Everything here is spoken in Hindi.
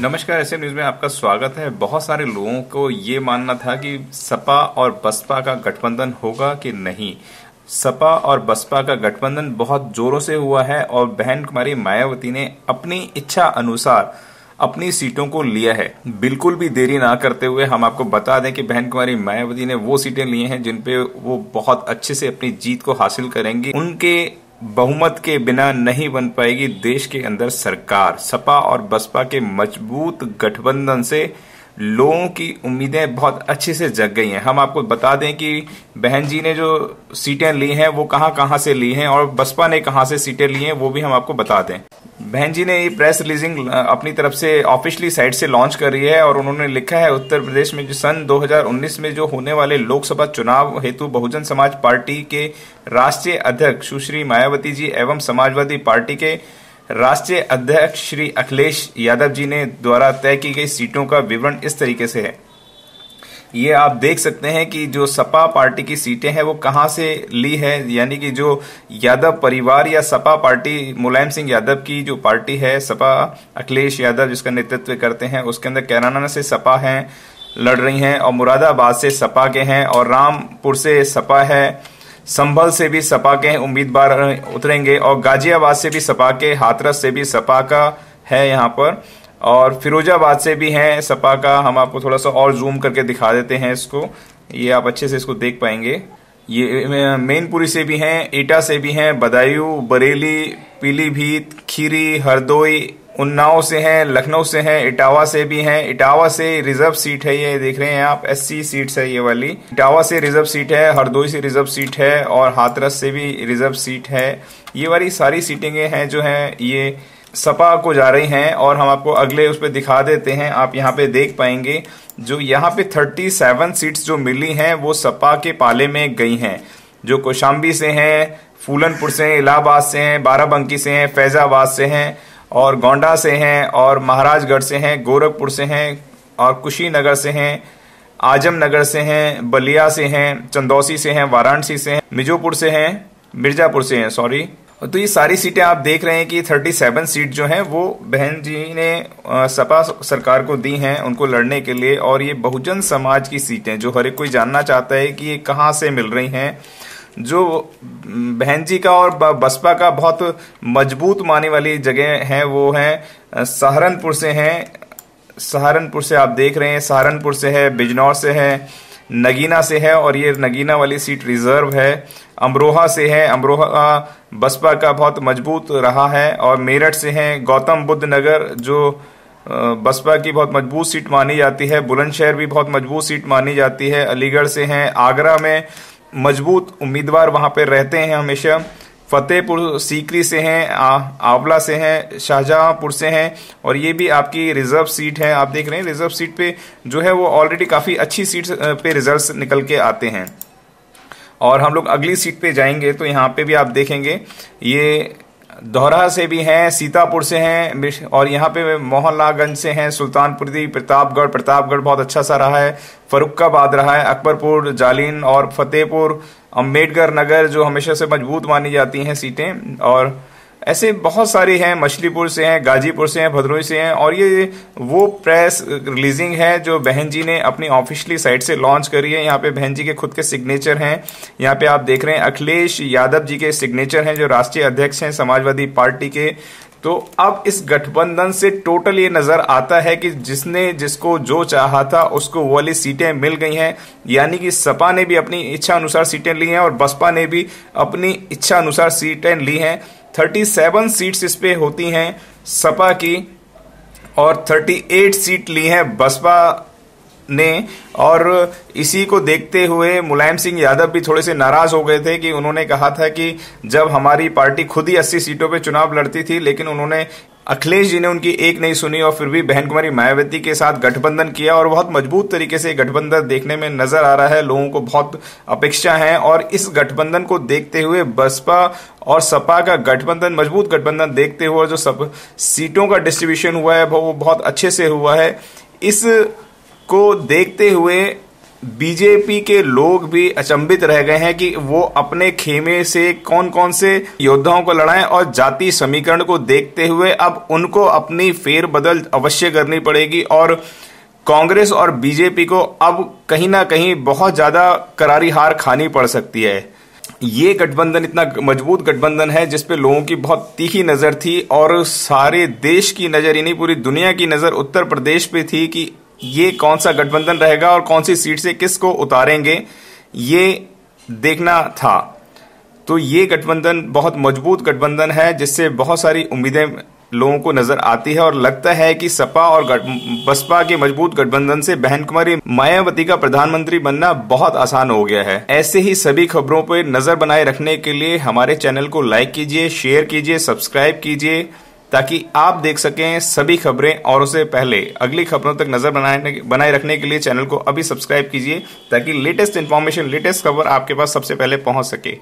नमस्कार, एसएम न्यूज़ में आपका स्वागत है। बहुत सारे लोगों को ये मानना था कि सपा और बसपा का गठबंधन होगा कि नहीं। सपा और बसपा का गठबंधन बहुत जोरों से हुआ है और बहन कुमारी मायावती ने अपनी इच्छा अनुसार अपनी सीटों को लिया है। बिल्कुल भी देरी ना करते हुए हम आपको बता दें कि बहन कुमारी मायावती ने वो सीटें लिए हैं जिनपे वो बहुत अच्छे से अपनी जीत को हासिल करेंगी। उनके बहुमत के बिना नहीं बन पाएगी देश के अंदर सरकार। सपा और बसपा के मजबूत गठबंधन से लोगों की उम्मीदें बहुत अच्छे से जग गई हैं। हम आपको बता दें कि बहन जी ने जो सीटें ली हैं वो कहां-कहां से ली हैं और बसपा ने कहां से सीटें ली हैं वो भी हम आपको बता दें। बहन जी ने ये प्रेस रिलीजिंग अपनी तरफ से ऑफिशियली साइट से लॉन्च कर रही है और उन्होंने लिखा है, उत्तर प्रदेश में जो सन 2019 में जो होने वाले लोकसभा चुनाव हेतु बहुजन समाज पार्टी के राष्ट्रीय अध्यक्ष सुश्री मायावती जी एवं समाजवादी पार्टी के राष्ट्रीय अध्यक्ष श्री अखिलेश यादव जी ने द्वारा तय की गई सीटों का विवरण इस तरीके से है। ये आप देख सकते हैं कि जो सपा पार्टी की सीटें हैं वो कहाँ से ली है, यानी कि जो यादव परिवार या सपा पार्टी, मुलायम सिंह यादव की जो पार्टी है सपा, अखिलेश यादव जिसका नेतृत्व करते हैं, उसके अंदर कैराना से सपा हैं, लड़ रही हैं, और मुरादाबाद से सपा के हैं और रामपुर से सपा है, संभल से भी सपा के उम्मीदवार उतरेंगे और गाजियाबाद से भी सपा के, हाथरस से भी सपा का है यहाँ पर, और फिरोजाबाद से भी हैं सपा का। हम आपको थोड़ा सा और जूम करके दिखा देते हैं इसको, ये आप अच्छे से इसको देख पाएंगे। ये मैनपुरी से भी हैं, एटा से भी हैं, बदायूं, बरेली, पीलीभीत, खीरी, हरदोई, उन्नाव से हैं, लखनऊ से हैं, इटावा से भी हैं। इटावा से रिजर्व सीट है, ये देख रहे हैं आप, एससी सीट्स है ये वाली। इटावा से रिजर्व सीट है, हरदोई से रिजर्व सीट है और हाथरस से भी रिजर्व सीट है। ये वाली सारी सीटें हैं जो हैं ये सपा को जा रही हैं और हम आपको अगले उस पर दिखा देते हैं। आप यहाँ पे देख पाएंगे जो यहाँ पे 37 सीट्स जो मिली हैं वो सपा के पाले में गई हैं, जो कौशाम्बी से हैं, फूलनपुर से हैं, इलाहाबाद से हैं, बाराबंकी से हैं, फैजाबाद से हैं और गोंडा से हैं और महाराजगढ़ से हैं, गोरखपुर से हैं और कुशीनगर से हैं, आजमनगर से हैं, बलिया से हैं, चंदौसी से हैं, वाराणसी से हैं, मिर्जापुर से हैं, सॉरी। तो ये सारी सीटें आप देख रहे हैं कि 37 सीट जो हैं वो बहन जी ने सपा सरकार को दी हैं उनको लड़ने के लिए। और ये बहुजन समाज की सीटें जो हर एक कोई जानना चाहता है कि ये कहाँ से मिल रही हैं, जो बहन जी का और बसपा का बहुत मजबूत माने वाली जगह हैं वो हैं सहारनपुर से हैं। सहारनपुर से आप देख रहे हैं, सहारनपुर से है, बिजनौर से है, नगीना से है और ये नगीना वाली सीट रिजर्व है। अमरोहा से है, अमरोहा बसपा का बहुत मजबूत रहा है। और मेरठ से है, गौतम बुद्ध नगर जो बसपा की बहुत मजबूत सीट मानी जाती है। बुलंदशहर भी बहुत मजबूत सीट मानी जाती है। अलीगढ़ से हैं, आगरा में मजबूत उम्मीदवार वहाँ पे रहते हैं हमेशा। फतेहपुर सीकरी से हैं, आंवला से हैं, शाहजहांपुर से हैं और ये भी आपकी रिजर्व सीट है। आप देख रहे हैं रिजर्व सीट पे जो है वो ऑलरेडी काफ़ी अच्छी सीट पे रिजल्ट्स निकल के आते हैं। और हम लोग अगली सीट पे जाएंगे तो यहाँ पे भी आप देखेंगे ये दोहरा से भी हैं, सीतापुर से हैं और यहाँ पे मोहनलालगंज से हैं, सुल्तानपुरी, प्रतापगढ़ बहुत अच्छा सा रहा है, फरुखाबाद रहा है, अकबरपुर, जालिन और फतेहपुर, अम्बेडकर नगर जो हमेशा से मजबूत मानी जाती हैं सीटें। और ऐसे बहुत सारे हैं, मछलीपुर से हैं, गाजीपुर से हैं, भदोही से हैं। और ये वो प्रेस रिलीजिंग है जो बहन जी ने अपनी ऑफिशियली साइट से लॉन्च करी है। यहाँ पे बहन जी के खुद के सिग्नेचर हैं, यहाँ पे आप देख रहे हैं अखिलेश यादव जी के सिग्नेचर हैं जो राष्ट्रीय अध्यक्ष हैं समाजवादी पार्टी के। तो अब इस गठबंधन से टोटल ये नजर आता है कि जिसने जिसको जो चाहा था उसको वो वाली सीटें मिल गई हैं, यानी कि सपा ने भी अपनी इच्छा अनुसार सीटें ली हैं और बसपा ने भी अपनी इच्छा अनुसार सीटें ली हैं। 37 सीट्स इस पे होती हैं सपा की और 38 सीट ली हैं बसपा ने। और इसी को देखते हुए मुलायम सिंह यादव भी थोड़े से नाराज हो गए थे कि उन्होंने कहा था कि जब हमारी पार्टी खुद ही 80 सीटों पे चुनाव लड़ती थी, लेकिन उन्होंने, अखिलेश जी ने उनकी एक नहीं सुनी और फिर भी बहन कुमारी मायावती के साथ गठबंधन किया और बहुत मजबूत तरीके से गठबंधन देखने में नजर आ रहा है। लोगों को बहुत अपेक्षा है और इस गठबंधन को देखते हुए बसपा और सपा का गठबंधन, मजबूत गठबंधन देखते हुए जो सब सीटों का डिस्ट्रीब्यूशन हुआ है वो बहुत अच्छे से हुआ है। इस को देखते हुए बीजेपी के लोग भी अचंभित रह गए हैं कि वो अपने खेमे से कौन कौन से योद्धाओं को लड़ाएं और जाति समीकरण को देखते हुए अब उनको अपनी फेरबदल अवश्य करनी पड़ेगी। और कांग्रेस और बीजेपी को अब कहीं ना कहीं बहुत ज्यादा करारी हार खानी पड़ सकती है। ये गठबंधन इतना मजबूत गठबंधन है जिसपे लोगों की बहुत तीखी नजर थी और सारे देश की नजर, यानी पूरी दुनिया की नजर उत्तर प्रदेश पे थी कि ये कौन सा गठबंधन रहेगा और कौन सी सीट से किसको उतारेंगे, ये देखना था। तो ये गठबंधन बहुत मजबूत गठबंधन है जिससे बहुत सारी उम्मीदें लोगों को नजर आती है और लगता है कि सपा और बसपा के मजबूत गठबंधन से बहन कुमारी मायावती का प्रधानमंत्री बनना बहुत आसान हो गया है। ऐसे ही सभी खबरों पर नजर बनाए रखने के लिए हमारे चैनल को लाइक कीजिए, शेयर कीजिए, सब्सक्राइब कीजिए ताकि आप देख सकें सभी खबरें और उससे पहले अगली खबरों तक नजर बनाए रखने के लिए चैनल को अभी सब्सक्राइब कीजिए ताकि लेटेस्ट इन्फॉर्मेशन, लेटेस्ट खबर आपके पास सबसे पहले पहुंच सके।